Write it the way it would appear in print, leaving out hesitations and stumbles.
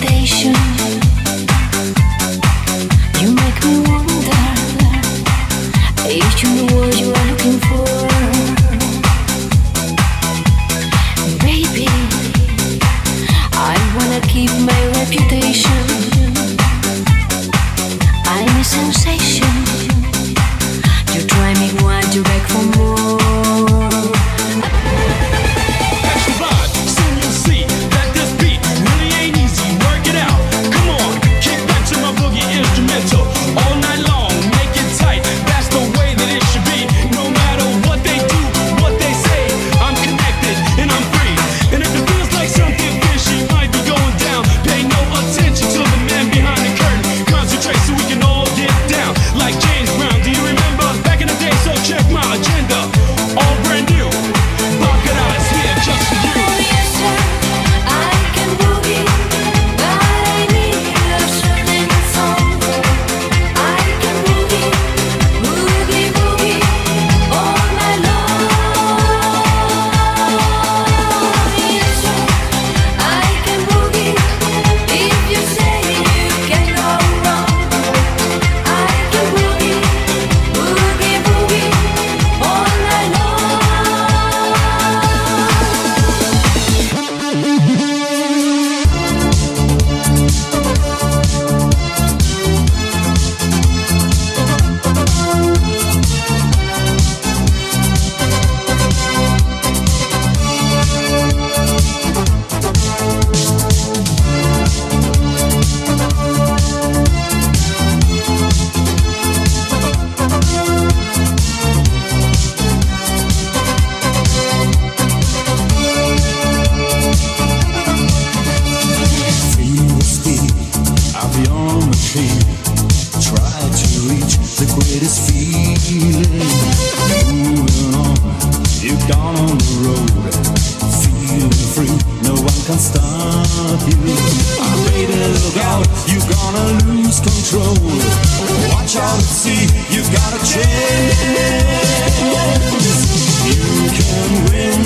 hesitation. You make me wonder if you know what you are looking for. Baby, I wanna keep my reputation. I'm a sensation. You try me, want you back for more. Win.